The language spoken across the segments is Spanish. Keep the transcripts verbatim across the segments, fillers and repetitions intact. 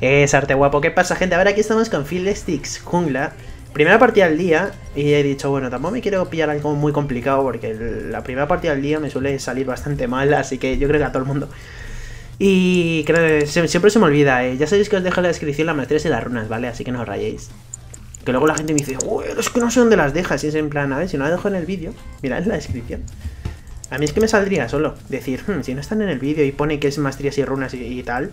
Es arte guapo. ¿Qué pasa, gente? A ver, aquí estamos con Fiddlesticks jungla. Primera partida del día. Y he dicho, bueno, tampoco me quiero pillar algo muy complicado, porque la primera partida del día me suele salir bastante mal. Así que yo creo que a todo el mundo. Y creo que siempre se me olvida, ¿eh? Ya sabéis que os dejo en la descripción las maestrías y las runas, ¿vale? Así que no os rayéis. Que luego la gente me dice, uy, es que no sé dónde las dejas. Y es en plan, a ver, si no las dejo en el vídeo, mirad en la descripción. A mí es que me saldría solo decir, hmm, si no están en el vídeo y pone que es maestrías y runas y, y tal,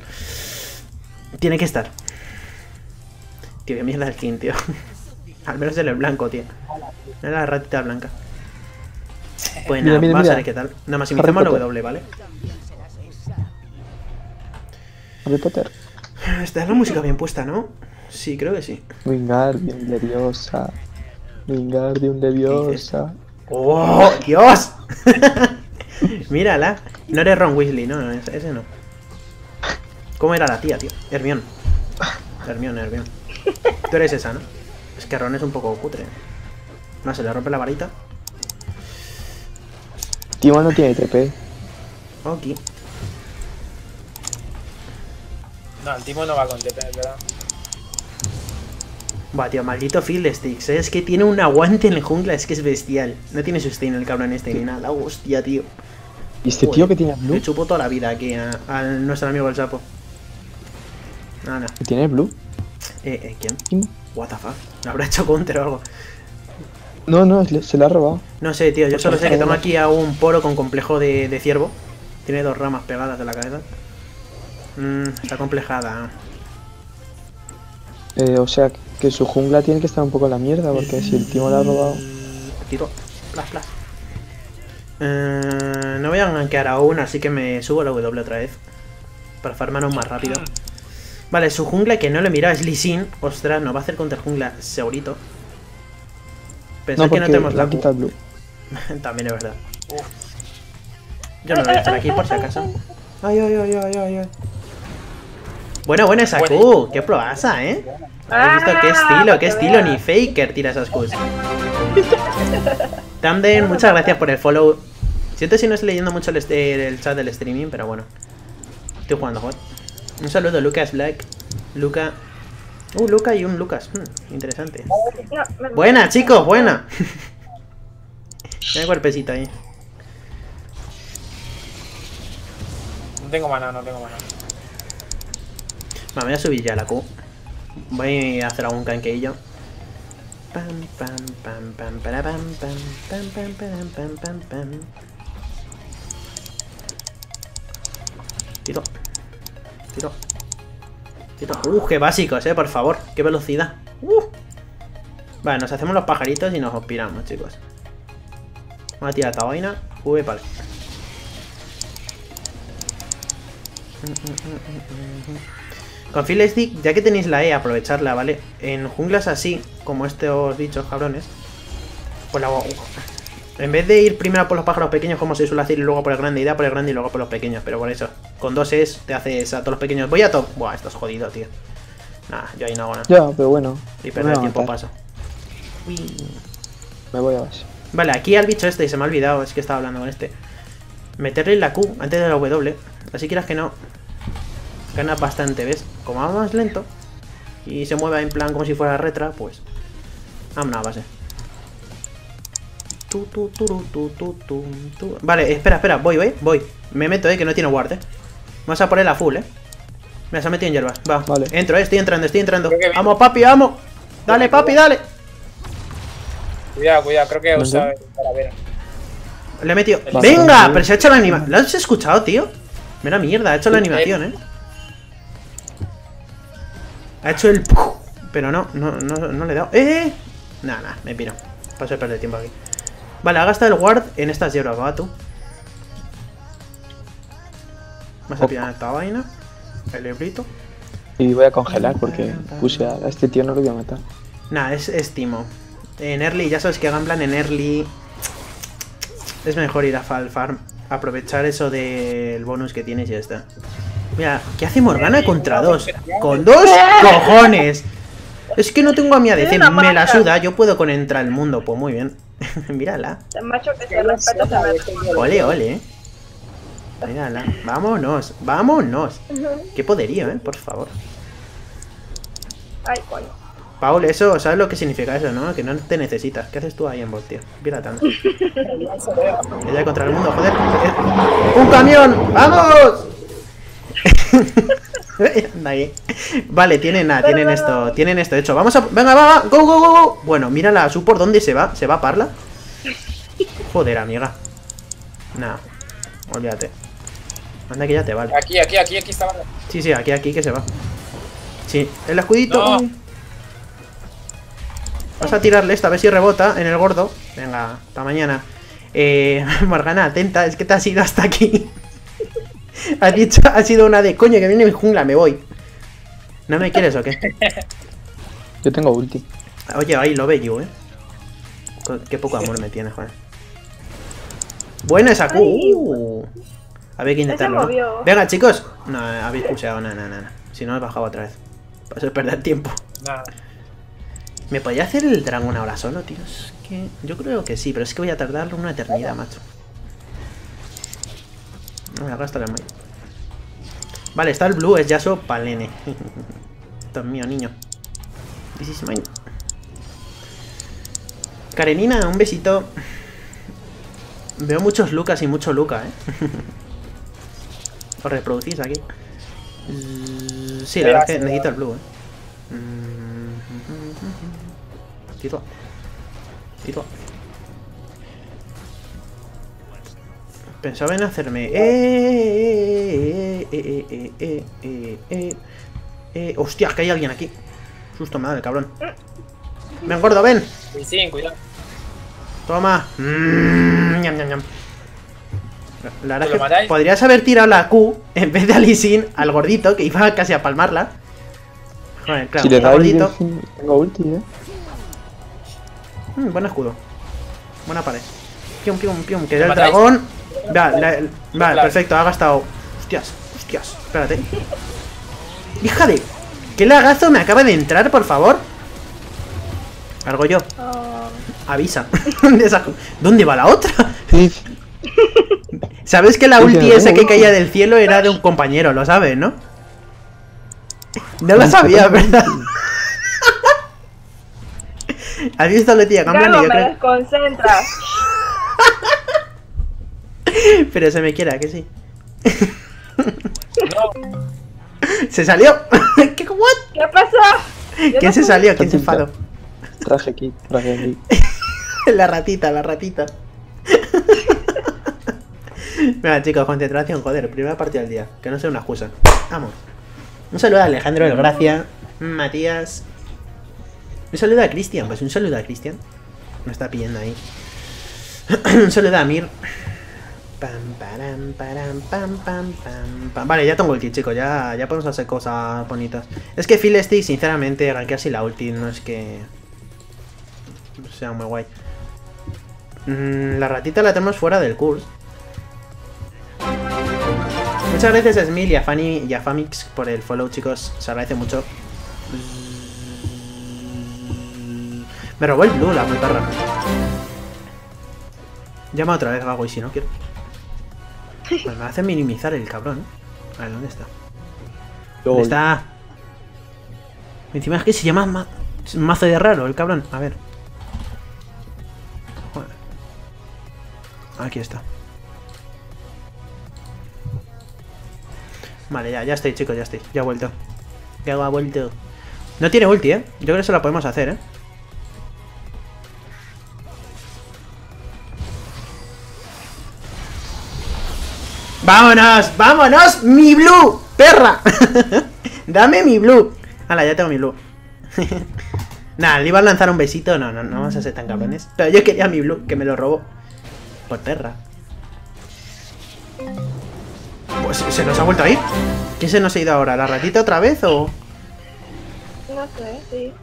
tiene que estar. Tío, qué mierda el skin, tío. Al menos el blanco, tío. No era la ratita blanca. Pues nada, mira, mira, vamos mira. a ver qué tal. Nada más, imitamos la W, ¿vale? Harry Potter. Está la música bien puesta, ¿no? Sí, creo que sí. Wingardium leviosa. Wingardium leviosa. ¡Oh, Dios! Mírala. No eres Ron Weasley, no, no, ese no. ¿Cómo era la tía, tío? Hermión. Hermión, Hermión. Tú eres esa, ¿no? Es que Ron es un poco cutre. No, se le rompe la varita. Teemo no tiene T P. Ok. No, el Teemo no va con T P, ¿verdad? Va, tío, maldito Fiddlesticks, ¿eh? Es que tiene un aguante en el jungla, es que es bestial. No tiene sustain el cabrón este, sí. Ni nada, la hostia, tío. ¿Y este Joder, tío que tiene blue? Le chupo toda la vida aquí a, a nuestro amigo el sapo. Ah, no. ¿Tiene blue? Eh, eh, ¿quién? ¿Quién? What the fuck, ¿lo habrá hecho counter o algo? No, no, se lo ha robado. No sé, tío, yo solo sé que toma aquí a un poro con complejo de, de ciervo. Tiene dos ramas pegadas de la cabeza. Mmm, está complejada. Eh, o sea, que su jungla tiene que estar un poco a la mierda, porque si el Teemo la ha robado... Tiro, plas, plas. Eh, no voy a gankear aún, así que me subo la W otra vez. Para farmar aún más rápido. Vale, su jungla, que no le miraba, es Lee Sin. Ostras, nos va a hacer contra el jungla, segurito. Pensad no, que no tenemos la Q. Blue. También es verdad. Uf. Yo no la voy a estar aquí por si acaso. Ay, ay, ay, ay, ay, ay. Bueno, bueno esa Q, qué probasa, ¿eh? ¿Habéis visto qué estilo, qué estilo? Ni Faker tira esas Qs. Tamden, muchas gracias por el follow. Siento si no estoy leyendo mucho el, el chat del streaming, pero bueno. Estoy jugando hot. Un saludo, Lucas Black. Luca. Uh, Luca y un Lucas. Hmm, interesante. Buena, chicos, buena. Tiene cuerpecito ahí. No tengo maná, no tengo maná. Me voy a subir ya la Q. Voy a hacer algún canqueillo. Pam, pam, pam, pam, para, pam, pam, pam, pam, pam, pam, pam, pam. Tito. Tito. Tito. Uh, qué básicos, eh, por favor. Qué velocidad. Uh. Vale, nos hacemos los pajaritos y nos aspiramos, chicos. Vamos a tirar esta vaina. V, pal. Con Fiddlesticks, ya que tenéis la E, aprovecharla, ¿vale? En junglas así, como estos bichos cabrones, pues la hago. En vez de ir primero por los pájaros pequeños, como se suele hacer, y luego por el grande, irá por el grande y luego por los pequeños. Pero por eso, con dos E's te haces a todos los pequeños. Voy a top. Buah, esto es jodido, tío. Nah, yo ahí no hago nada. Ya, pero bueno. Y perder tiempo paso. Uy. Me voy a base. Vale, aquí al bicho este, se me ha olvidado, es que estaba hablando con este. Meterle la Q antes de la W. Así quieras que no, gana bastante, ¿ves? Como va más lento y se mueve en plan como si fuera retra, pues... Vámonos a base. Tu, tu, tu, tu, tu, tu, tu. Vale, espera, espera, voy, voy, voy. Me meto, eh, que no tiene ward, eh. Vamos a poner a full, eh. Me se ha metido en hierbas, va. Vale. Entro, eh, estoy entrando, estoy entrando. Vamos, papi, vamos. Dale, papi, dale. Cuidado, cuidado, creo que os sabe para ver. Le he metido. El ¡Venga! Bastante. Pero se ha hecho la animación. ¿Lo has escuchado, tío? Mira mierda, ha hecho la animación, eh. Ha hecho el... Pero no, no, no, no le he dado. ¡Eh! Nada, nada, me piro. Paso a perder tiempo aquí. Vale, ha gastado el ward en estas hierbas, va tú. Vas a pillar esta vaina. El librito. Y voy a congelar porque puse a este tío, no lo voy a matar. Nah, es, es Teemo. En early, ya sabes que gamblan en early. Es mejor ir a Fall Farm. Aprovechar eso del bonus que tienes y ya está. Mira, ¿qué hace Morgana contra dos? ¡Con dos cojones! Es que no tengo a mi A D C, me la suda, yo puedo con entrar al mundo, pues muy bien. Mírala. Ole, ole, eh. Mírala. Vámonos, vámonos. Qué poderío, eh, por favor. Ay, coño. Paul, eso, ¿sabes lo que significa eso, no? Que no te necesitas. ¿Qué haces tú ahí en bot, tío? Mira tanto. Ella contra el mundo, joder. ¡Un camión! ¡Vamos! Vale, tienen nada, tienen esto, tienen esto hecho. Vamos a. Venga, va, va, go, go, go, go. Bueno, mira la support, ¿dónde se va? ¿Se va a Parla? Joder, amiga. Nah, olvídate. Anda que ya te vale. Aquí, aquí, aquí, aquí está. Sí, sí, aquí, aquí que se va. Sí, el escudito. No. Vas a tirarle esta, a ver si rebota en el gordo. Venga, hasta mañana. Eh, Morgana, atenta, es que te has ido hasta aquí. Has dicho, ha sido una de coño que viene mi jungla, me voy. ¿No me quieres o qué? Yo tengo ulti. Oye, ahí lo ve yo, eh. Qué poco amor me tiene, joder. Buena esa Q. Uh. Había que intentarlo, ¿no? Venga, chicos. No, habéis puseado, no, no, no, no. Si no, he bajado otra vez. Paso de perder tiempo. Nada. ¿Me podía hacer el dragón ahora solo, tío? Es que yo creo que sí, pero es que voy a tardar una eternidad, macho. No, me arrastra el mail. Vale, está el blue, es Yasuo Palene. Esto es mío, niño. This is mine. Karenina, un besito. Veo muchos Lucas y mucho Luca, eh. Os reproducís aquí. Sí, la verdad es que necesito el blue, eh. Tito. Tito. Pensaba en hacerme. Eh, eh, eh, eh, eh, eh, eh, eh. Hostia, que hay alguien aquí. Susto me da el cabrón. Ven, gordo, ven. Sí, cuidado. Toma. Mm, ñam, ñam, ñam. La verdad es que podrías haber tirado la Q en vez de a Lee Sin al gordito, que iba casi a palmarla. Joder, claro, si el gordito. Sin... Tengo ulti, eh. Mm, buen escudo. Buena pared. Pium, pium, pium. Que era el dragón. Vale, vale, perfecto, ha gastado. Hostias, hostias. Espérate. Hija de. ¿Qué lagazo me acaba de entrar, por favor? Cargo yo. Avisa. ¿Dónde va la otra? ¿Sabes que la ulti esa que caía del cielo era de un compañero? Lo sabes, ¿no? No lo sabía, ¿verdad? ¿Has visto la tía? Cámbiale, yo creo. Me desconcentra. Pero se me quiera, que sí. No. Se salió. ¿Qué, what? ¿Qué pasó? Yo ¿Quién no se salió? ¿Quién ratita. se enfadó? Traje aquí, traje aquí. La ratita, la ratita. Mira, chicos, concentración, joder. Primera partida del día. Que no sea una excusa. Vamos. Un saludo a Alejandro del Gracia. Matías. Un saludo a Cristian, pues un saludo a Cristian. Me está pillando ahí. Un saludo a Mir. Pam, param, param, pam, pam, pam, pam. Vale, ya tengo ulti, chicos. Ya, ya podemos hacer cosas bonitas. Es que Fiddlesticks, sinceramente, gankear sin la ulti no es que sea muy guay. Mm, la ratita la tenemos fuera del curso. Muchas gracias a Smil y a Fanny y a Famix por el follow, chicos. Se agradece mucho. Me robó el blue, la putarra. Llama otra vez, vago, y si no quiero. Pues me hace minimizar el cabrón. A ver, ¿dónde está? ¿Dónde está? Encima es que se llama ma mazo de raro el cabrón. A ver. Joder. Aquí está. Vale, ya, ya estoy, chicos, ya estoy. Ya ha vuelto. Ya ha vuelto. No tiene ulti, ¿eh? Yo creo que eso la podemos hacer, ¿eh? ¡Vámonos! ¡Vámonos! ¡Mi blue! ¡Perra! ¡Dame mi blue! Hala, ya tengo mi blue. Nah, le iba a lanzar un besito. No, no, no vamos a ser tan cabrones. Pero yo quería mi blue, que me lo robó. Por perra. Pues se nos ha vuelto a ir. ¿Quién se nos ha ido ahora? ¿La ratita otra vez o...? No sé, sí.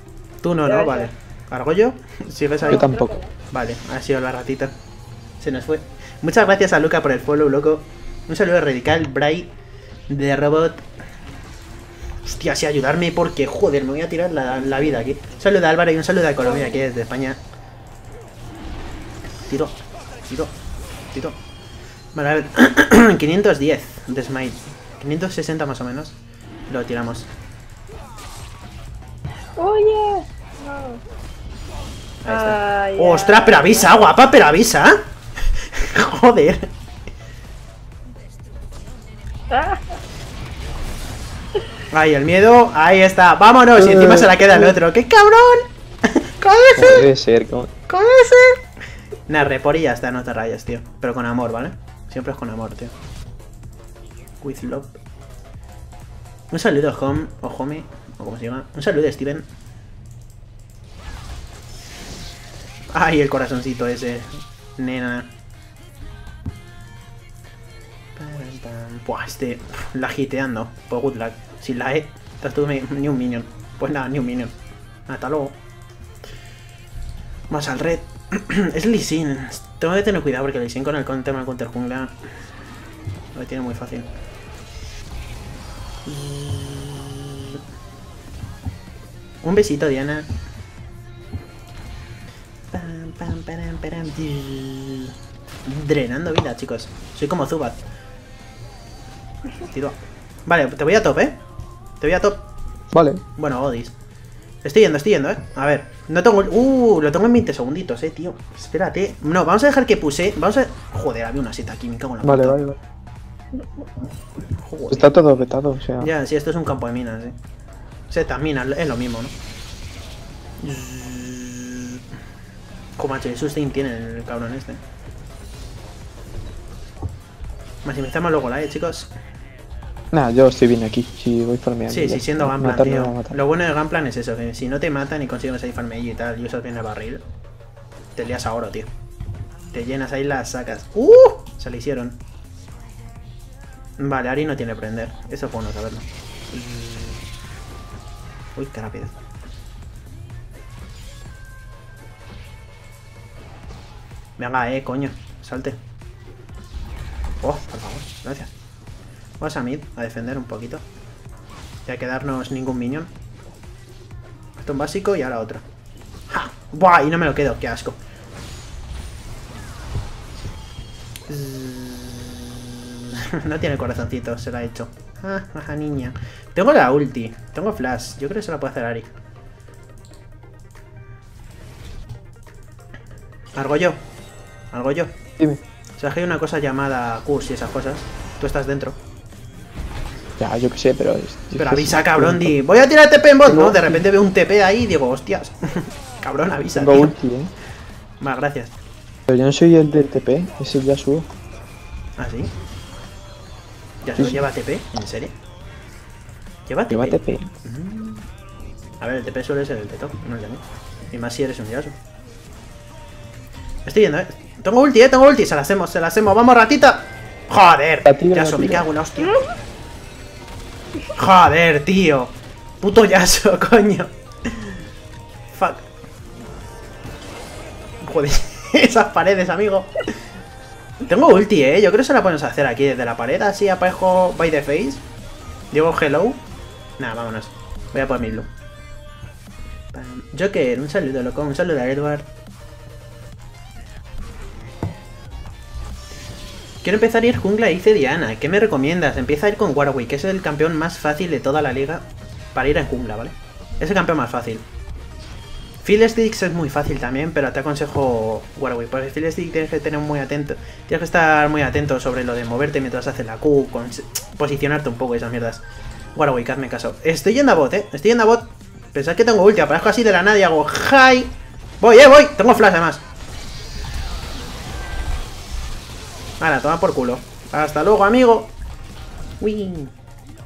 Tú no, ¿no? Vale. ¿Argollo? ¿Sigues ahí? Yo tampoco. Vale, ha sido la ratita. Se nos fue. Muchas gracias a Luca por el follow, loco. Un saludo radical, Bray, de Robot. Hostia, si ayudarme porque, joder, me voy a tirar la, la vida aquí. Un saludo a Álvaro y un saludo a Colombia, que es de España. Tiro, tiro, tiro. Vale, a ver. quinientos diez de Smite. quinientos sesenta más o menos. Lo tiramos. ¡Oye! No. Ay, ¡ostras! ¡Pero avisa, guapa! ¡Pero avisa! ¡Joder! Ahí el miedo, ahí está. ¡Vámonos! Y encima se la queda el otro. ¡Qué cabrón! ¡Códese! Puede ser, ¿cómo? ¡Códese! Nah, repor y ya está, no te rayas, tío. Pero con amor, ¿vale? Siempre es con amor, tío. With love. Un saludo, home, o homie, o como se llama. Un saludo, Steven. Ay, el corazoncito ese. Nena. Buah, este. La hiteando. Pues good luck. Sin la E, estás tú ni un minion. Pues nada, ni un minion. Hasta luego. Más al red. Es Lee Sin. Tengo que tener cuidado porque Lee Sin con el tema del counter jungla. Lo tiene muy fácil. Un besito, Diana. Pam, pam, param, param. Drenando vida, chicos. Soy como Zubat. Tiro. Vale, te voy a top, ¿eh? Te voy a top. Vale. Bueno, Odis. Estoy yendo, estoy yendo, ¿eh? A ver. No tengo... Uh, lo tengo en veinte segunditos, ¿eh, tío? Espérate. No, vamos a dejar que puse. Vamos a... Joder, había una seta aquí. Me cago en la puta. Vale, vale, vale. Joder. Está todo vetado, o sea... Ya, sí, esto es un campo de minas, ¿eh? Setas, minas, es lo mismo, ¿no? Como H, el sustain tiene el cabrón este. Maximizamos luego la E, chicos. Nah, yo estoy bien aquí, si voy farmeando. Sí, sí, siendo Gunplan, tío. Lo bueno de Gunplan es eso, que si no te matan y consigues ahí farmeillo y tal, y usas bien el barril, te lías a oro, tío. Te llenas ahí, las sacas. ¡Uh! Se le hicieron. Vale, Ari no tiene prender. Eso es bueno saberlo. Uy, qué rápido. Venga, eh, coño. Salte. Oh, por favor, gracias. Vamos a mid, a defender un poquito. Ya que darnos ningún minion. Esto es un básico y ahora otro. ¡Ja! ¡Buah! Y no me lo quedo, qué asco. No tiene corazoncito, se la ha hecho. Ah, ajá, niña. Tengo la ulti, tengo flash. Yo creo que se la puede hacer Ari. ¿Algo yo? ¿Algo yo? Dime. O sea, que hay una cosa llamada Q S y esas cosas. Tú estás dentro. Ya, yo qué sé, pero... Pero avisa, cabrón, di... Voy a tirar T P en bot, ¿no? De repente veo un T P ahí y digo, hostias. Cabrón, avisa, tío. Tengo ulti, ¿eh? Más, gracias. Pero yo no soy el del T P, es el Yasuo. ¿Ah, sí? ¿Yasuo lleva T P? ¿En serio? ¿Lleva T P? Lleva T P. A ver, el T P suele ser el de top, no el de mí. Y más si eres un Yasuo. Estoy yendo, eh. Tengo ulti, eh, tengo ulti. Se la hacemos, se la hacemos. Vamos, ratita. Joder, Yasuo, me cago en la hostia. Joder, tío. Puto Yasuo, coño. Fuck. Joder, esas paredes, amigo. Tengo ulti, eh. Yo creo que se la podemos hacer aquí desde la pared. Así, aparejo by the face. Digo hello. Nada, vámonos. Voy a por mi blue. Joker, un saludo, loco. Un saludo a Edward. Quiero empezar a ir jungla, dice Diana. ¿Qué me recomiendas? Empieza a ir con Warwick, que es el campeón más fácil de toda la liga para ir en jungla, ¿vale? Es el campeón más fácil. Fiddlesticks es muy fácil también, pero te aconsejo Warwick, porque Fiddlesticks tienes que tener muy atento, tienes que estar muy atento sobre lo de moverte mientras haces la Q, posicionarte un poco y esas mierdas. Warwick, hazme caso. Estoy yendo a bot, ¿eh? Estoy yendo a bot. Pensad que tengo ulti, aparezco así de la nada y hago hi. Voy, eh, voy. Tengo flash además. Ahora, toma por culo. Hasta luego, amigo. Uy,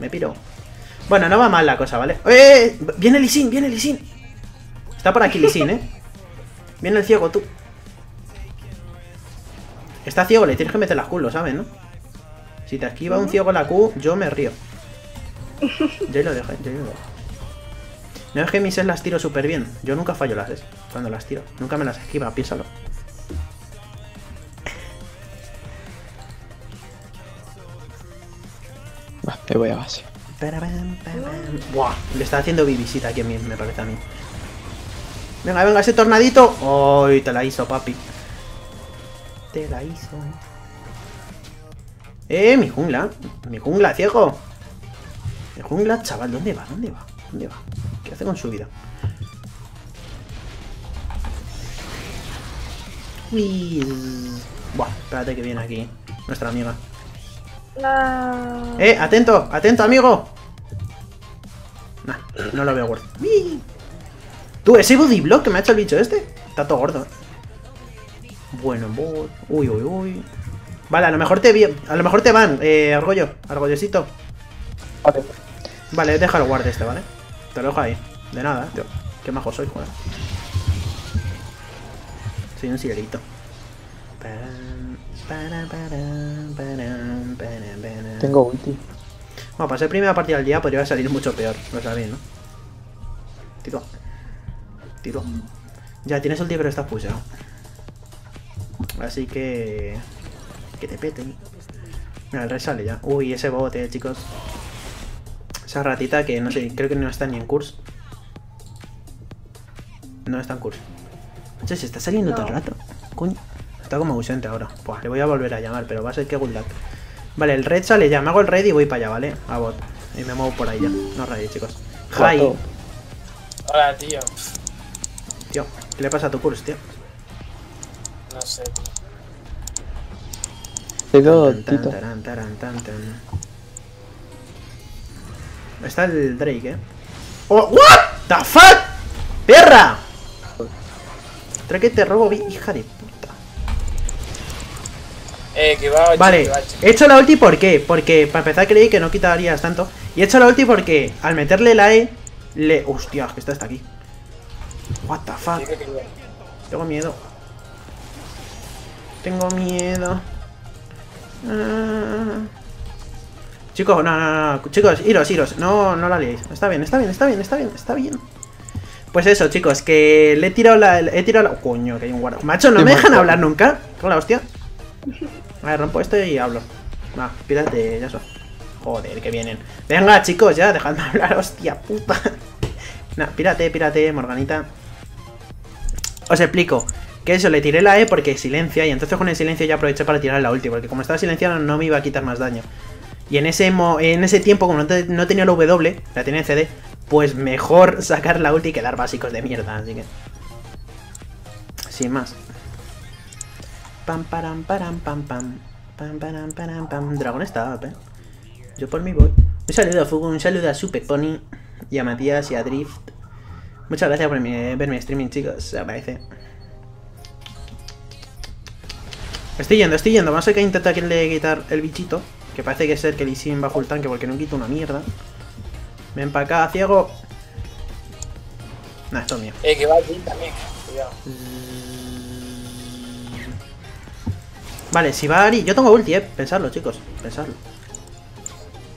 me piro. Bueno, no va mal la cosa, ¿vale? ¡Eh! Viene Lee Sin, viene Lee Sin. Está por aquí Lee Sin, ¿eh? Viene el ciego, tú. Está ciego, le tienes que meter las Q, lo sabes, ¿no? Si te esquiva un ciego la Q, yo me río. Yo lo dejo, yo lo dejo. No es que mis es las tiro súper bien. Yo nunca fallo las es cuando las tiro. Nunca me las esquiva, piénsalo. Te voy a base. Buah, le está haciendo vivisita aquí a mí, me parece a mí. Venga, venga, ese tornadito. Uy, te la hizo, papi. Te la hizo. Eh, mi jungla. Mi jungla, ciego. Mi jungla, chaval, ¿dónde va? ¿Dónde va? ¿Dónde va? ¿Qué hace con su vida? Uy. Buah, espérate que viene aquí nuestra amiga. No. ¡Eh! ¡Atento! ¡Atento, amigo! Nah, no lo veo gordo. ¡Tú! ¿Ese body block que me ha hecho el bicho este? Está todo gordo. Bueno, bot. Uy, uy, uy. Vale, a lo mejor te vi... a lo mejor te van, eh, Argollo. Argollosito. Vale. Vale, deja el guarde este, ¿vale? Te lo dejo ahí. De nada, tío. Qué majo soy, joder. Soy un siderito. Tengo ulti. Bueno, para ser primera partida del día podría salir mucho peor. Lo sabéis, ¿no? Tiro. Tiro. Ya, tienes ulti pero estás puseado. Así que... que te peten. Mira, el rey sale ya. Uy, ese bote, chicos. Esa ratita que no sé, creo que no está ni en curso. No está en curso. Entonces se está saliendo no. todo el rato. Coño. Está como ausente ahora. Pues le voy a volver a llamar, pero va a ser que good luck. Vale, el red sale ya. Me hago el raid y voy para allá, ¿vale? A bot. Y me muevo por ahí ya. No raid, chicos. Hi. Hola, tío. Tío, ¿qué le pasa a tu curso, tío? No sé, tío. Tan, tan, tan, tan, tan, tan. Está el Drake, eh. ¡Oh! ¡What the fuck! ¡Perra! Drake, te robo, hija de puta. Eh, que va, vale, he hecho la ulti, ¿por qué? Porque para empezar creí que no quitarías tanto. Y he hecho la ulti porque al meterle la E, le. ¡Hostia! Que está hasta aquí. ¡What the fuck! Tengo miedo. Tengo miedo. Ah. Chicos, no, no, no, chicos, iros, iros. No, no la liéis. Está bien, está bien, está bien, está bien, está bien. Pues eso, chicos, que le he tirado la... He tirado la... Coño, que hay un guarda. Macho, no me dejan hablar nunca. Con la hostia. A ver, rompo esto y hablo. Va, pírate, Yasuo. Joder, que vienen. Venga, chicos, ya, dejadme hablar, hostia puta. Nah, pírate, pírate, Morganita. Os explico. Que eso, le tiré la E porque silencia y entonces con el silencio ya aproveché para tirar la ulti, porque como estaba silenciado no me iba a quitar más daño. Y en ese, mo en ese tiempo, como no, te no tenía la W, la tenía en C D, pues mejor sacar la ulti que dar básicos de mierda, así que... Sin más. Pam, param, param, pam, pam. Pam, param, param, pam. Dragón está up, eh. Yo por mi voy. Un saludo a Fugu, un saludo a Super Pony y a Matías y a Drift. Muchas gracias por mi ver mi streaming, chicos. Se agradece. Estoy yendo, estoy yendo. Vamos a intentar que le quitar el bichito. Que parece que es el que Lee Sin va full tanque porque no quito una mierda. Ven para acá, ciego. Nah, esto es mío. Eh, que va el Jhin también. Cuidado. Vale, si va Ari. Yo tengo ulti, eh. Pensadlo, chicos. Pensadlo.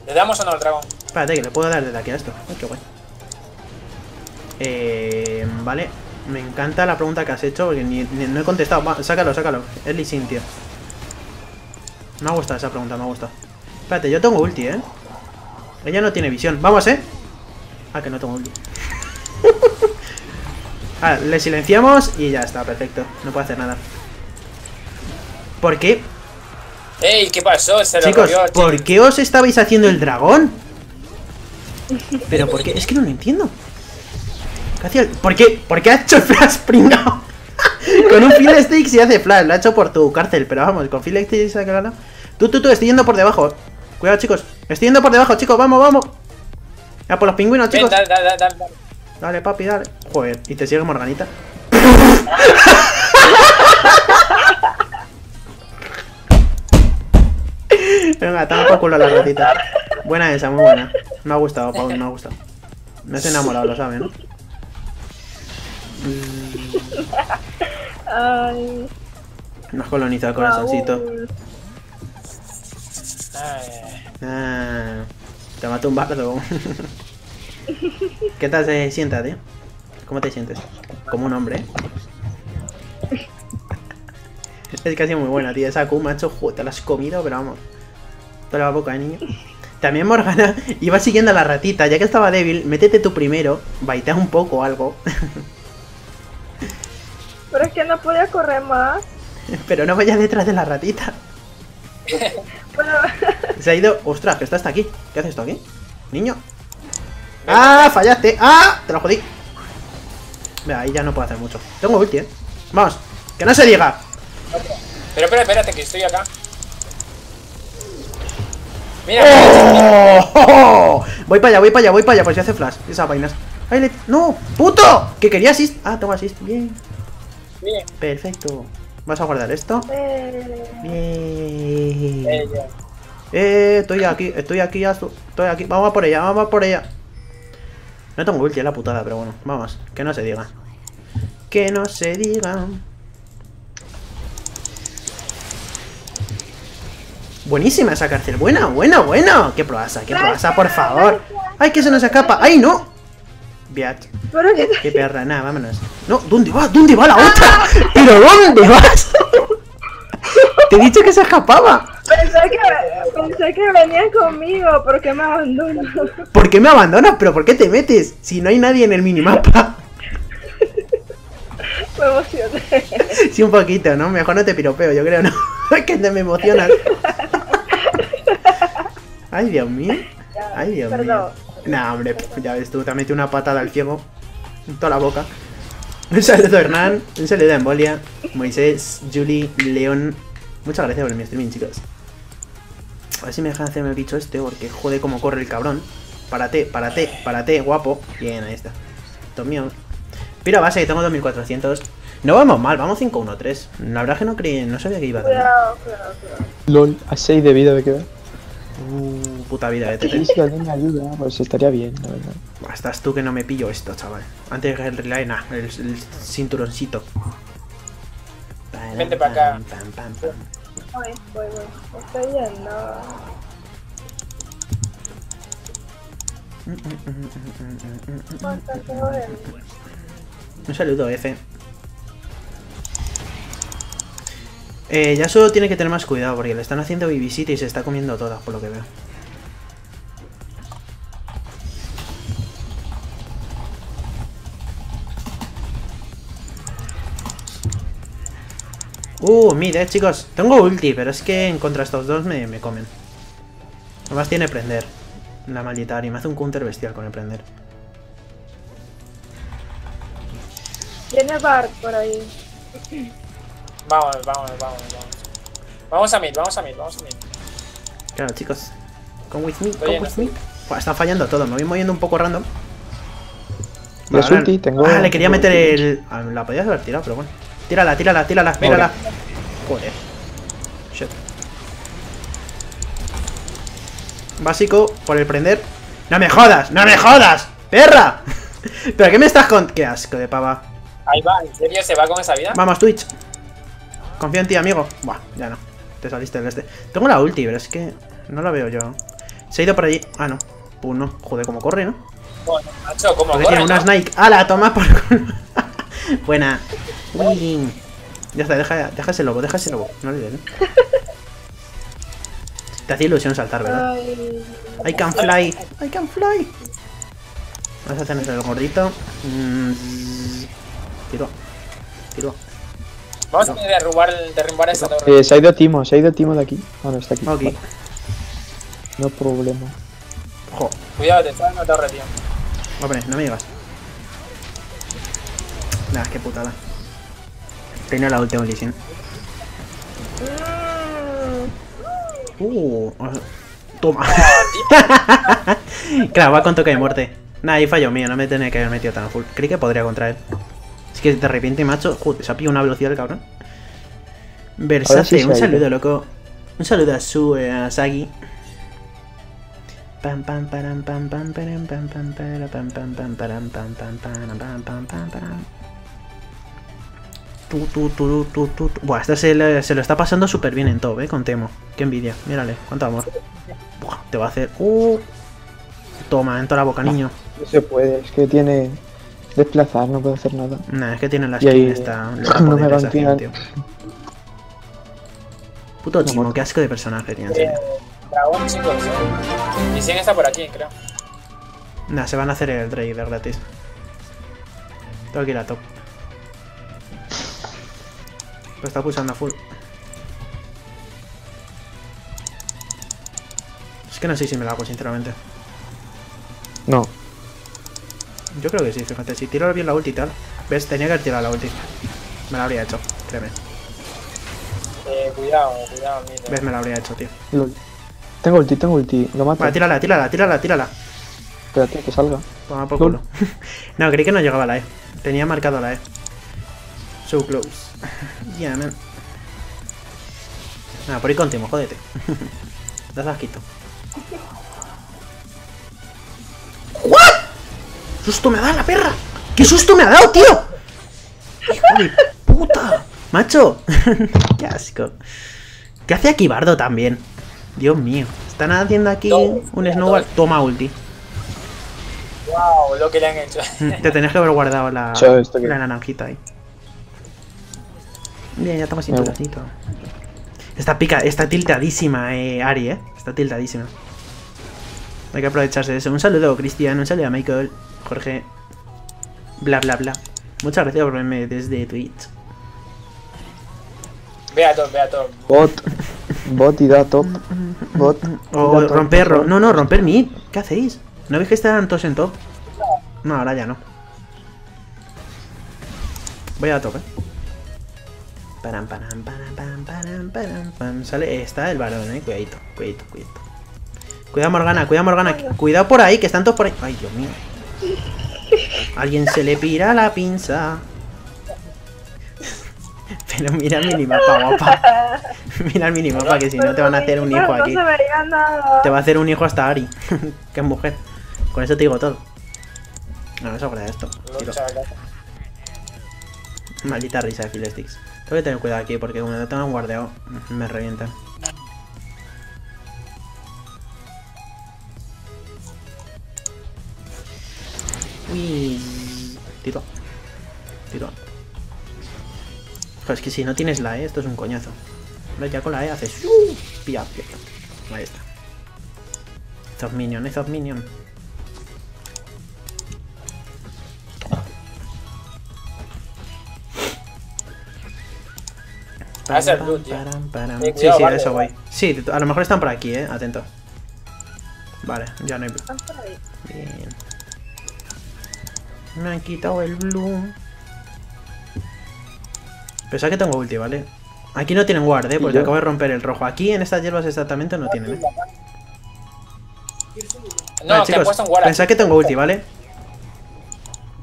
¿Le damos o no al dragón? Espérate, que le puedo dar desde aquí a esto. Ay, qué guay. Eh. Vale. Me encanta la pregunta que has hecho, porque ni, ni, no he contestado. Va, sácalo, sácalo. Es Lee Sin, tío. Me ha gustado esa pregunta, me ha gustado. Espérate, yo tengo ulti, ¿eh? Ella no tiene visión. Vamos, ¿eh? Ah, que no tengo ulti. Ahora, le silenciamos y ya está, perfecto. No puede hacer nada. ¿Por qué? ¡Ey! ¿Qué pasó? Se lo Chicos, robió, ¿por qué os estabais haciendo el dragón? Pero ¿por qué? Es que no lo entiendo. ¿Por qué? ¿Por qué ha hecho flash pringao? Con un Fiddlesticks y hace flash. Lo ha hecho por tu cárcel, pero vamos, con Fiddlesticks ha ganado. Tú, tú, tú, estoy yendo por debajo. Cuidado, chicos. Estoy yendo por debajo, chicos. Vamos, vamos. Ya por los pingüinos, chicos. Dale, dale, dale, dale. Dale, papi, dale. Joder, y te sigue Morganita. Venga, toma por culo la ratita. Buena esa, muy buena. Me ha gustado, Paul, me ha gustado. Me has enamorado, lo saben, ¿no? Ay. Nos coloniza el corazoncito. Ah, te mato un bardo. ¿Qué tal te sientas, tío? ¿Cómo te sientes? Como un hombre. Es que ha sido muy buena, tío. Esa Q, macho, te la has comido, pero vamos. Toda la boca de niño. También Morgana iba siguiendo a la ratita. Ya que estaba débil, métete tú primero. Baitea un poco o algo. Pero es que no podía correr más. Pero no vayas detrás de la ratita. Bueno. Se ha ido... Ostras, que está hasta aquí. ¿Qué haces tú aquí? Niño. ¡Ah! ¡Fallaste! ¡Ah! ¡Te lo jodí! Mira, ahí ya no puedo hacer mucho. Tengo ulti, ¿eh? Vamos, que no se diga. Pero, pero, espérate, que estoy acá. Mira, oh, oh, oh. Voy para allá, voy para allá, voy para allá. Pues ya hace flash, esas vainas. ¡Ay, le... ¡No! ¡Puto! Que quería asist. Ah, tengo asist. Bien. Bien. Perfecto. Vas a guardar esto. Bien. Bien. Eh, estoy aquí, estoy aquí, estoy aquí. Vamos a por ella, vamos a por ella. No tengo ulti, es la putada, pero bueno, vamos. Que no se diga. Que no se diga. Buenísima esa cárcel, buena, buena, buena. Qué proasa, qué proasa, por favor. Ay, que se nos escapa, ay, no. Biat, qué perra, nada, vámonos. No, ¿dónde vas? ¿Dónde va la otra? ¿Pero dónde vas? Te he dicho que se escapaba. Pensé que, pensé que venías conmigo, ¿por qué me abandonas? ¿Por qué me abandonas? ¿Pero por qué te metes? Si no hay nadie en el minimapa. Me emocioné. Sí, un poquito, ¿no? Mejor no te piropeo, yo creo, ¿no? Es que te me emocionas. Ay, Dios mío. Ay, Dios Perdón. mío. Nah, hombre, perdón. Ya ves tú, te has metido una patada al ciego. En toda la boca. Un saludo a Hernán, un saludo a Embolia, Moisés, Julie, León. Muchas gracias por mi streaming, chicos. A ver si me dejan hacerme el bicho este, porque jode como corre el cabrón. Párate, párate, párate, guapo. Bien, ahí está. Esto es mío. Piro a base, que tengo dos mil cuatrocientos. No vamos mal, vamos cinco uno tres. La verdad que no creí, no sabía que iba a dar. Cuidado, cuidado, cuidado. LOL, a seis de vida me queda. Uh, puta vida de T T. Si alguien ayuda, pues estaría bien, la verdad. Estás tú que no me pillo esto, chaval. Antes del relay, nah, el, el cinturoncito. Vente para acá. Pam, pam, pam. Voy, voy, voy. Estoy yendo. Un saludo, F. Eh, Yasuo tiene que tener más cuidado porque le están haciendo babysitter y se está comiendo todas, por lo que veo. Uh, mira, eh, chicos. Tengo ulti, pero es que en contra estos dos me, me comen. Además tiene prender. La maldita Ari. Me hace un counter bestial con el prender. Tiene Bard por ahí. Vámonos, vámonos, vámonos, vámonos. Vamos a mid, vamos a mid, vamos a mid. Claro, chicos. Come with me, come with me. Pua, están fallando todo, me voy moviendo un poco random. Vale, ahora... ulti, tengo... Ah, le quería meter el... Ah, la podías haber tirado, pero bueno. Tírala, tírala, tírala, tírala. Joder. Shit. Básico, por el prender. ¡No me jodas! ¡No me jodas! ¡Perra! ¿Pero qué me estás con...? ¡Qué asco de pava! Ahí va, ¿en serio se va con esa vida? Vamos, Twitch. Confío en ti, amigo. Buah, ya no. Te saliste del este. Tengo la ulti, pero es que no la veo yo. Se ha ido por allí. Ah, no. Pues no. Joder, cómo corre, ¿no? Bueno, macho, cómo corre, tiene una Snake. ¡Hala, toma por culo! Buena. Uy. Ya está, deja, deja ese lobo, deja ese lobo. No le des, ¿eh? Te hacía ilusión saltar, ¿verdad? I can fly. I can fly. Vamos a hacernos el gordito. Mm. Tiro. Tiro. Vamos no. a derrubar, derrumbar esa torre. Eh, se ha ido Teemo, se ha ido Teemo de aquí. Bueno, está aquí. Okay. Vale. No problema. Ojo. Cuidado, te está en la torre, tío. Hombre, no me llevas. Nah, qué putada. Tenía la última Lee Sin. Uh, toma. Claro, va con toque de muerte. Nah, ahí fallo mío, no me tenía que haber metido tan full. Creí que podría contraer. Es que de repente, macho, joder, se ha pillado una velocidad el cabrón. Versace, sí, un saludo, loco. Un saludo a su eh, a Sagi. Pam pam pam pam pam pam pam pam pam pam pam pam pam pam pam pam pam pam pam. Tu tu tu tu tu. Buah, este se, le, se lo está pasando súper bien en top, eh, con Teemo. Qué envidia, mírale, cuánto amor. Buah, te va a hacer. Uh. Toma, en toda la boca, niño. No se puede, es que tiene. Desplazar, no puedo hacer nada. Nah, es que tiene la skin esta. No me van, tío. Puto Teemo, qué asco de personaje tiene. Eh, dragón, chicos. Y Sin está por aquí, creo. Nah, se van a hacer el Drake de gratis. Tengo que ir a top. Lo está pulsando a full. Es que no sé si me la hago, sinceramente. No. Yo creo que sí, fíjate. Si tiro bien la ulti y tal. ¿Ves? Tenía que haber tirado la ulti. Me la habría hecho, créeme. Eh, cuidado, cuidado, mire. ¿Ves? Me la habría hecho, tío. Lo... Tengo ulti, tengo ulti. Lo mato. Vale, tírala, tírala, tírala, tírala. Espérate, que salga. Toma por culo. No, creí que no llegaba la E. Tenía marcado la E. So close. Yeah, man. Nada, por ahí contigo, jódete. Das asquito. ¿What? ¡Susto me ha dado la perra! ¡Qué susto me ha dado, tío! ¡Hijo de puta! ¡Macho! ¡Qué asco! ¿Qué hace aquí Bardo también? Dios mío. Están haciendo aquí no, un snowball. No. Toma ulti. Wow, lo que le han hecho. Te tenías que haber guardado la, la naranjita ahí. Bien, ya estamos sin turacito. Está pica, está tiltadísima, eh, Ari, eh. Está tiltadísima. Hay que aprovecharse de eso. Un saludo, Cristian. Un saludo a Michael, Jorge. Bla, bla, bla. Muchas gracias por verme desde Twitch. Vea top, vea top. Bot. Bot y da top. Bot. O da romper. Top. No, no, romper mid. ¿Qué hacéis? ¿No veis que están todos en top? No, ahora ya no. Voy a top, eh. Param, param, param, param, param, param, param. Sale, está el varón, eh. Cuidadito, cuidadito, cuidadito. Cuidado, Morgana, cuidado, Morgana. Cuidado por ahí, que están todos por ahí. Ay, Dios mío. Alguien se le pira la pinza. Pero mira el minimapa, guapa. Mira el minimapa, que si no te van a hacer un hijo aquí. Te va a hacer un hijo hasta Ari, que es mujer. Con eso te digo todo. No, no se acuerda de esto. Maldita risa de Fiddlesticks. Tengo que tener cuidado aquí porque cuando no tengan guardeado me revientan. Uy. Tiro. Tiro. Pues es que si no tienes la E, esto es un coñazo. Ahora ya con la E haces. Uh, pia, pia. Ahí está. Esos minion, esos minion. Param, param, blue, param, param. Sí, cuidado, sí, vale, eso voy. Sí, a lo mejor están por aquí, eh. Atento. Vale, ya no hay blue. Bien. Me han quitado el blue. Pensad que tengo ulti, ¿vale? Aquí no tienen guard, ¿eh? Porque acabo de romper el rojo. Aquí, en estas hierbas exactamente, no tienen, ¿eh? No, vale, chicos, te guard. Pensad que tengo ulti, ¿vale?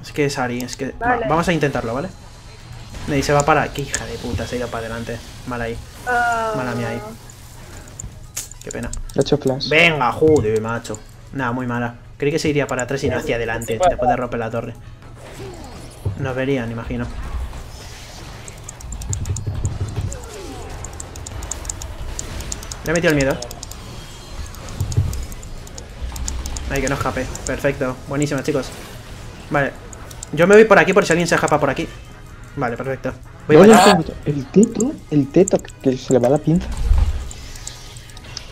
Es que es Ari, es que... Vale. Va, vamos a intentarlo, ¿vale? Y se va para... ¡Qué hija de puta! Se ha ido para adelante. Mala ahí. Uh... Mala mía ahí. Qué pena. He hecho flash. ¡Venga, joder, macho! Nada, muy mala. Creí que se iría para atrás y no hacia adelante, después de romper la torre. Nos verían, imagino. Le he metido el miedo. Ay, que no escape. Perfecto. Buenísimo, chicos. Vale. Yo me voy por aquí por si alguien se escapa por aquí. Vale, perfecto. Voy no, para no, el teto, el teto, que se le va la pinza.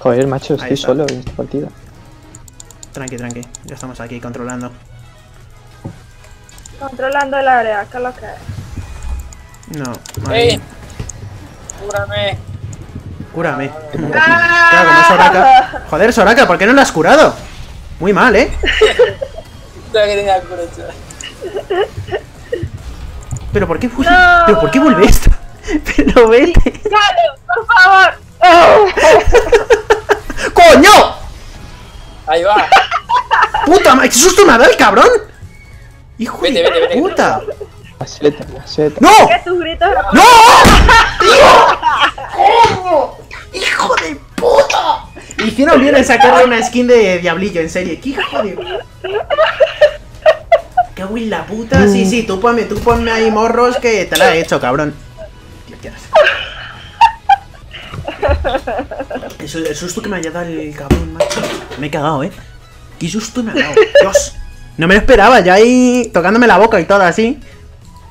Joder, macho, estoy solo en esta partida. Tranqui, tranqui. Ya estamos aquí controlando. Controlando el área, que es lo que es. No, madre. Cúrame. Cúrame. ¡Ah! Claro, como Soraka. Joder, Soraka, ¿por qué no lo has curado? Muy mal, ¿eh? Pero ¿por qué fuiste? No. Pero ¿por qué volviste? Pero vete. Dale, por favor. Oh. ¡Coño! Ahí va. Puta madre, qué susto me ha dado el cabrón. Hijo vete, de vete, vete, puta. Vete. Paseta, paseta. ¡No! ¡No! ¡Tío! ¡Cómo! ¡Hijo de puta! Hicieron bien en sacarle una skin de Diablillo, en serio. ¡Qué hijo de puta! ¡Qué güey la puta! Sí, sí, tú ponme, tú ponme ahí morros que te la he hecho, cabrón. Tío, ¿qué haces? Eso, el susto que me haya dado el cabrón, macho. Me he cagado, eh. ¡Qué susto me ha dado! ¡Dios! No me lo esperaba, ya ahí tocándome la boca y todo así.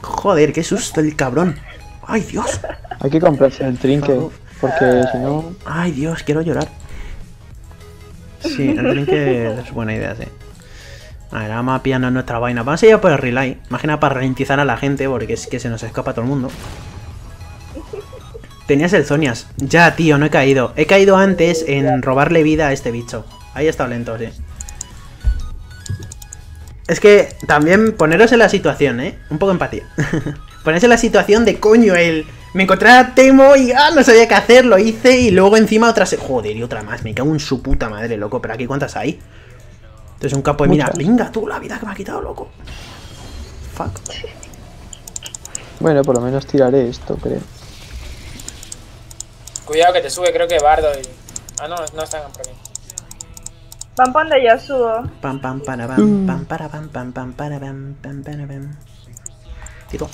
Joder, qué susto el cabrón. Ay, Dios. Hay que comprarse el trinque, porque si no... Ay, Dios, quiero llorar. Sí, el trinque es buena idea, sí. A ver, vamos a pillarnos nuestra vaina. Vamos a ir por el relay. Imagina para ralentizar a la gente, porque es que se nos escapa todo el mundo. Tenías el Zonias. Ya, tío, no he caído. He caído antes en robarle vida a este bicho. Ahí he estado lento, sí. Es que también poneros en la situación, ¿eh? Un poco de empatía. Ponerse en la situación de coño, él. Me encontré a Teemo y ah, no sabía qué hacer, lo hice y luego encima otra se... Joder, y otra más, me cago en su puta madre, loco. Pero aquí, ¿cuántas hay? Entonces un capo de mira. Venga tú, la vida que me ha quitado, loco. Fuck. Bueno, por lo menos tiraré esto, creo. Cuidado que te sube, creo que Bardo y... Ah, no, no están por aquí. Pam pam de Yasuo. Pam pam para pam pam para pam pam pam para pam pam para pam. Tiro.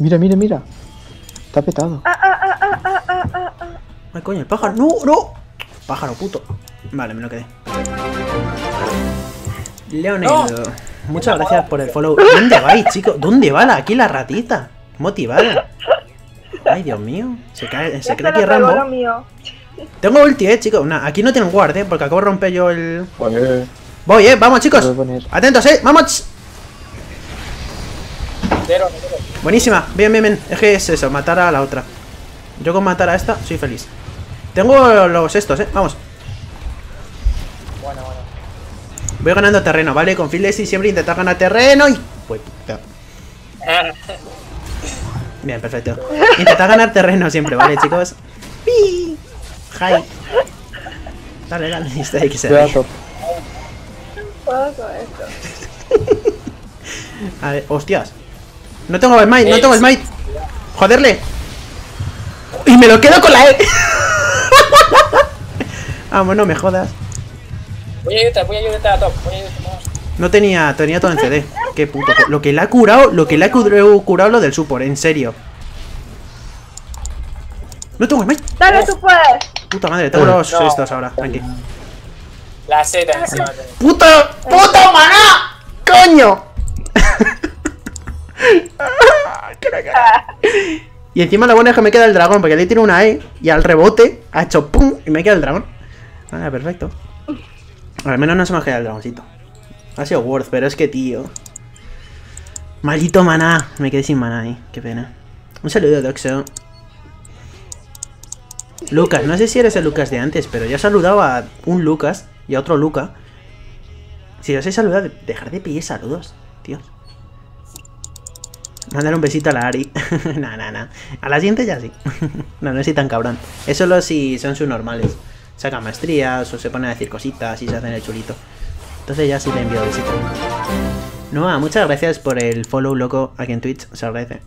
Mira, mira, mira. Está petado. Ah, ah, ah, ah, ah, ah, ah, ah. Ay, coño, el pájaro. No, no. Pájaro, puto. Vale, me lo quedé. Leonardo, no. Muchas gracias por el follow. ¿Dónde vais, chicos? ¿Dónde va aquí la ratita? Motivada. Ay, Dios mío. Se, cae, se cree que Rambo. Mío. Tengo ulti, eh, chicos. Nah, aquí no tienen guard, eh, porque acabo de romper yo el... Vale. Voy, eh. Vamos, chicos. Atentos, eh. Vamos. Buenísima, bien, bien, bien. Es que es eso, matar a la otra. Yo con matar a esta soy feliz. Tengo los estos, eh, vamos. Bueno, bueno. Voy ganando terreno, ¿vale? Con Fiddlesticks siempre intentar ganar terreno y... Uy, puta. Bien, perfecto. Intentar ganar terreno siempre, ¿vale, chicos? ¡Pi! ¡Hi! Dale, dale, está ahí que se da. A ver, hostias. No tengo smite, no tengo smite. Joderle. Y me lo quedo con la E. Vamos, no me jodas. Voy a ayudarte, voy a ayudarte a top. Voy a ayudarte, vamos. No tenía, tenía todo en C D. Qué puto. Lo que le ha curado, lo que le ha curado lo del support, en serio. No tengo smite. Dale, tú puedes. Puta madre, tengo los no. estos ahora. Aquí. La Z encima. ¡Puta! ¡Puta maná! ¡Coño! Y encima lo bueno es que me queda el dragón, porque le tiene una E y al rebote ha hecho pum y me queda el dragón. Vale, perfecto. Al menos no se me ha quedado el dragoncito. Ha sido worth, pero es que tío. Maldito maná. Me quedé sin maná ahí, qué pena. Un saludo, Doxo. Lucas, no sé si eres el Lucas de antes, pero ya saludaba a un Lucas y a otro Luca. Si os he saludado, dejad de pedir saludos, tío. Mandar un besito a la Ari. Nah, nah, nah. A la siguiente ya sí. No, no soy tan cabrón. Es solo si son sus normales. Sacan maestrías o se ponen a decir cositas y se hacen el chulito. Entonces ya sí le envío besito. Noah, muchas gracias por el follow, loco. Aquí en Twitch se agradece.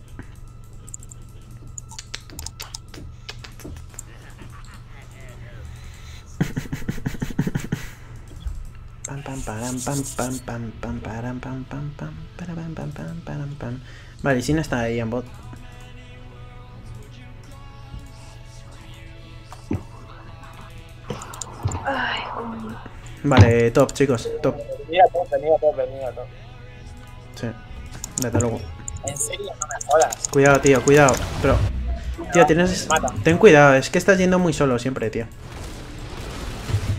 Pam pam pam pam pam pam pam pam pam pam pam pam pam pam pam pam. Vale, Sin está ahí en bot. Ay, vale, top, chicos, top. Mira top, mira top, mira top. Sí, vete luego. En serio, no me jodas. Cuidado, tío, cuidado. Pero, tío, tienes... Ten cuidado, es que estás yendo muy solo siempre, tío.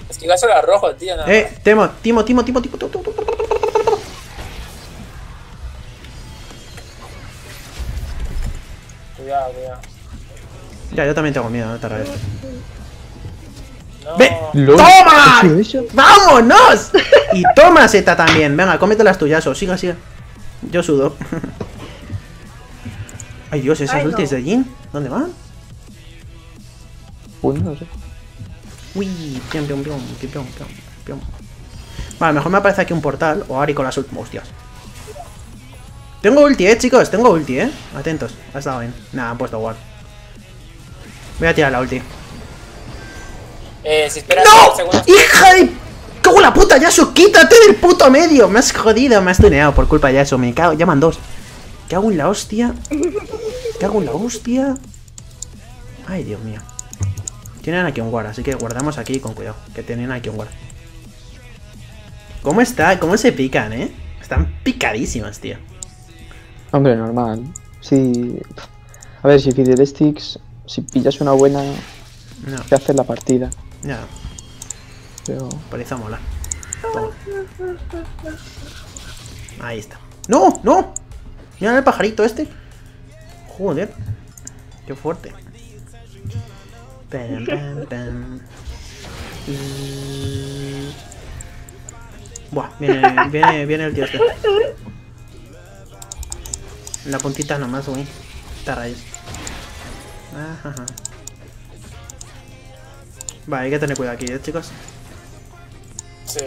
Es que iba solo a rojo, tío. Nada. Eh, Teemo, Teemo, Teemo, Teemo, Teemo, Teemo, Teemo. Cuidado, cuidado. Ya, yo también tengo miedo, no te arregles. No. ¡Ve! Lol. ¡Toma! ¡Vámonos! Y toma Z también. Venga, cómetelas tuyas, o siga, siga. Yo sudo. Ay, Dios, esas Ay, ultis no. de Jin. ¿Dónde van? Uy, no sé. Uy, pion, pion, pion, pion, pion, pion. Vale, mejor me aparece aquí un portal. O Ari con las ultis. Hostias. Tengo ulti, eh, chicos, tengo ulti, eh. Atentos, ha estado bien. Nah, han puesto guard. Voy a tirar la ulti. Eh, si esperas ¡No! segundos... ¡Hija de... ¡Cago la puta, Yasuo! ¡Quítate del puto medio! Me has jodido, me has tuneado por culpa de Yasuo. Me cago, llaman dos. ¿Qué hago en la hostia? ¿Qué hago en la hostia? Ay, Dios mío. Tienen aquí un guard, así que guardamos aquí con cuidado. Que tienen aquí un guard. ¿Cómo está? ¿Cómo se pican, eh? Están picadísimas, tío. Hombre, normal. Si... A ver, si Fiddlesticks, si pillas una buena, no. te haces la partida. Ya. No. Pero... Por eso mola. Toma. Ahí está. ¡No! ¡No! Mira el pajarito este. Joder. Qué fuerte. Pam, pam, pam. Mm. Buah, viene, viene, viene el dios de... La puntita nomás, güey. Está rayos. Ajá. Vale, hay que tener cuidado aquí, ¿eh, chicos? Sí.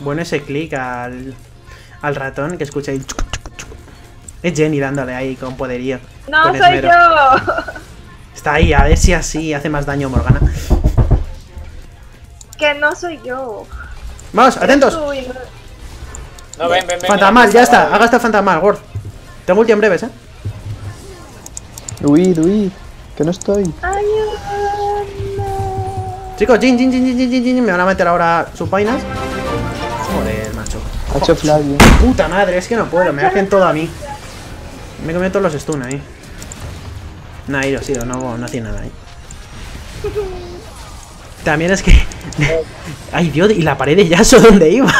Bueno, ese clic al, al ratón que escucha ahí. Es Jenny dándole ahí con poderío. ¡No con soy esmero. Yo! Está ahí, a ver si así hace más daño Morgana. Que no soy yo. Vamos, atentos. Soy... No, ven, ven, ven. Fantasmal, ven, ya está. Haga esta fantasmal, Gord. Tengo ulti en breves, eh. Huid, huid. Que no estoy. Ay, no. Chicos, Jin, Jin, Jin, Jin, Jin, Jin. Me van a meter ahora sus vainas. Joder, macho. Ha hecho Flavio. Puta madre, es que no puedo. Me hacen todo a mí. Me he comido todos los stun ahí. Nah, iros, iros, no, no hacía nada ahí. También es que... Ay, Dios, y la pared de Yasuo, ¿dónde iba?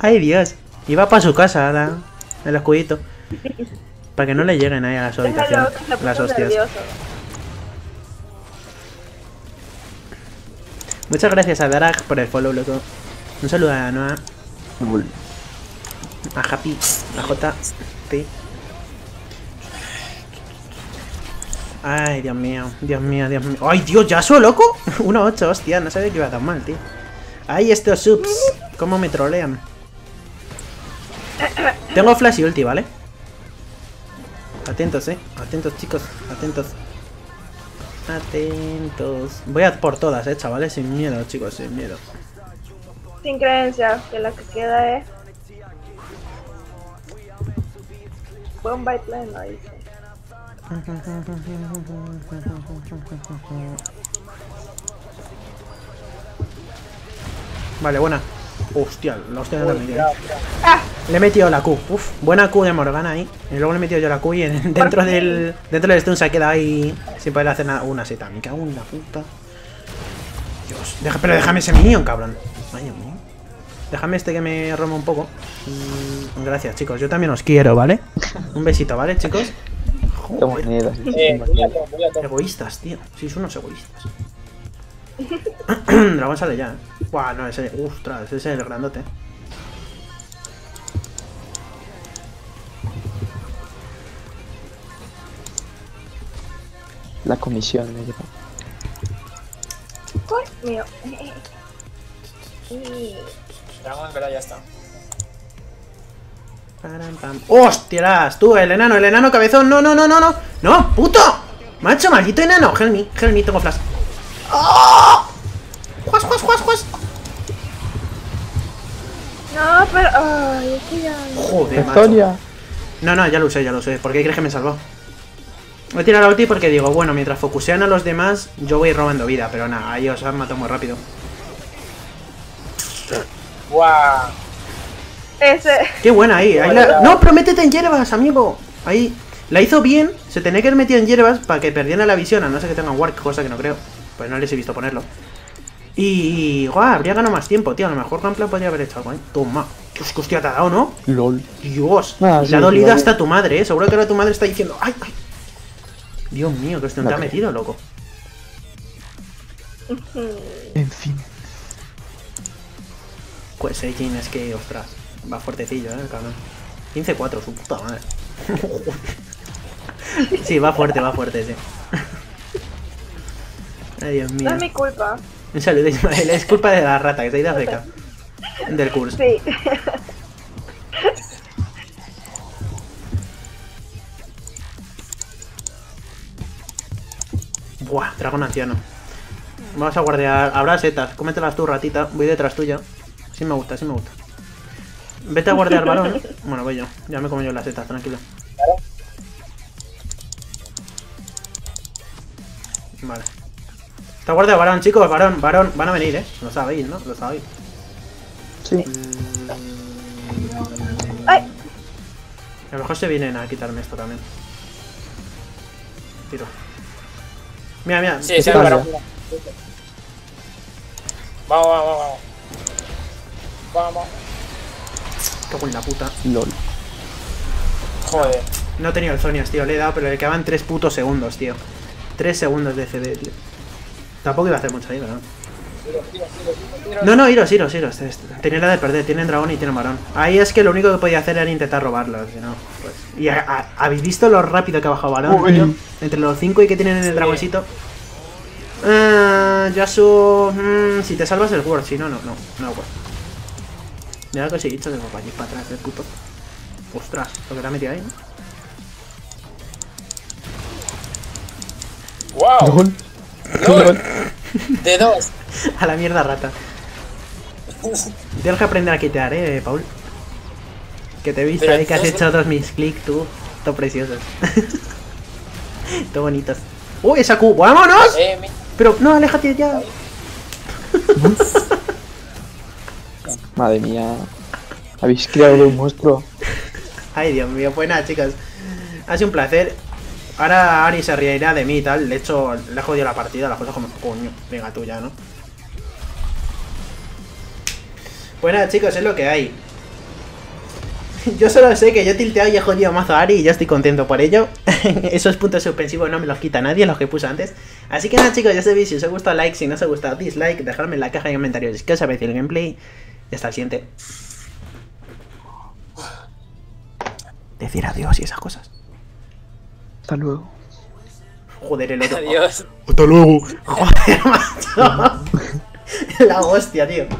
Ay, Dios. Iba para su casa, la... el escudito. Para que no le lleguen ahí a las habitaciones. Las hostias. Muchas gracias a Darak por el follow, loco. Un saludo a Noah. A Happy, a J, T. Ay, Dios mío, Dios mío, Dios mío. ¡Ay, Dios, Yasuo, loco! uno ocho, hostia, no sabía que iba tan mal, tío. ¡Ay, estos subs! ¿Cómo me trolean? Tengo flash y ulti, ¿vale? Atentos, eh. Atentos, chicos, atentos. Atentos. Voy a por todas, eh, chavales, sin miedo, chicos, sin miedo. Sin creencias, que lo que queda es... Bomba y pleno, dice. Vale, buena. Hostia, la hostia de la... ¡Ah! Le he metido la Q. Uf, buena Q de Morgana ahí. Y luego le he metido yo la Q y dentro del... Dentro del stun se ha quedado ahí sin poder hacer nada. Una seta, me cago en la puta. Dios, deja, pero déjame ese minion, cabrón. Ay, Dios mío. Déjame este que me roma un poco. Gracias, chicos. Yo también os quiero, ¿vale? Un besito, ¿vale, chicos? Joder. Miedo, sí, sí, egoístas, tío. Sí, son unos egoístas. Dragón sale ya, ¿eh? Buah, no, ese... Ostras, ese es el grandote. La comisión me lleva. Por mío. Dragón, en verdad, ya está. ¡Hostias! Tú, el enano, el enano cabezón. No, no, no, no, no. ¡No, puto! Macho, maldito enano. Help me, help me, tengo flash. ¡Oh! ¡Juas, juas, juas, juas! No, pero... Ay, es que ya... Joder, macho. No, no, ya lo usé, ya lo usé. ¿Por qué crees que me salvó? Voy a tirar a ulti porque digo, bueno, mientras focusean a los demás, yo voy robando vida. Pero nada, ahí os han matado muy rápido. ¡Guau! Wow. Ese. Qué buena ahí, ahí la... No, pero métete en hierbas, amigo. Ahí, la hizo bien. Se tenía que haber metido en hierbas para que perdieran la visión. A no ser que tengan Warwick, cosa que no creo. Pues no les he visto ponerlo. Y... Guau, wow, habría ganado más tiempo, tío. A lo mejor Ramplan podría haber hecho algo, ¿eh? Toma. Dios, que hostia te ha dado, ¿no? Lol. Dios, ah, sí, la dolida vale. Hasta tu madre, ¿eh? Seguro que ahora tu madre está diciendo... ¡Ay, ay! Dios mío, que hostia te ha metido, loco. En fin. Pues, eh, Jin, es que... Ostras. Va fuertecillo, eh, el cabrón. quince cuatro, su puta madre. Sí, va fuerte, va fuerte, sí. Ay, Dios mío. No es mi culpa. Un saludo, Ismael. Es culpa de la rata que se ha ido a feca. Del curso. Sí. Buah, dragón anciano. Vamos a guardar. Habrá setas. Cómetelas tú, ratita. Voy detrás tuya. Sí me gusta, sí me gusta. Vete a guardar balón. Bueno, voy yo. Ya me como yo las setas, tranquilo. Vale. Está guardado varón, chicos. Varón, varón. Van a venir, ¿eh? Lo sabéis, ¿no? Lo sabéis. Sí. Ay. A lo mejor se vienen a quitarme esto también. Tiro. Mira, mira. Sí, sí, varón. Vamos, vamos, vamos. Vamos. Cago en la puta. LOL. Joder. No he tenido el Zonias, tío. Le he dado, pero le quedaban tres putos segundos, tío. Tres segundos de C D, tío. Tampoco iba a hacer mucho daño, ¿no? No, no, iros, iros, iros. Tenía la de perder. Tienen dragón y tienen varón. Ahí es que lo único que podía hacer era intentar robarlo. Si no, pues. Y a, a, habéis visto lo rápido que ha bajado varón, tío. Entre los cinco y que tienen en el dragoncito. Uh, Yasuo. Mm, si te salvas el Word, si no, no, no, no, Word. Mira lo que os he dicho, tengo para ir para atrás del puto. Ostras, lo que te ha metido ahí, ¿no? ¡Wow! ¡Lol! ¡De dos! A la mierda, rata. Tienes que aprender a quitear, eh, Paul. Que te he visto ahí, que has hecho dos mis clics, tú. Todo preciosos. Todo bonitos. ¡Uy, esa Q! ¡Vámonos! Eh, mi... Pero, no, aléjate ya. Madre mía. Habéis creado un monstruo. Ay, Dios mío. Pues nada, chicos. Ha sido un placer. Ahora Ari se reirá de mí y tal. De hecho, le he jodido la partida. La cosa como... Coño, venga tú ya, ¿no? Pues nada, chicos. Es lo que hay. Yo solo sé que yo he tilteado y he jodido mazo a Ari y ya estoy contento por ello. Esos puntos suspensivos no me los quita nadie, los que puse antes. Así que nada, chicos, ya sabéis, si os ha gustado like, si no os ha gustado dislike, dejadme en la caja de comentarios qué os ha parecido el gameplay. Y hasta el siguiente. Decir adiós y esas cosas. Hasta luego. Joder, el otro. Adiós. Hasta luego. Joder, macho. La hostia, tío.